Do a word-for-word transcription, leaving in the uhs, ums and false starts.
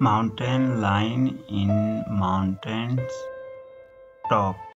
Mountain lion in mountain's top.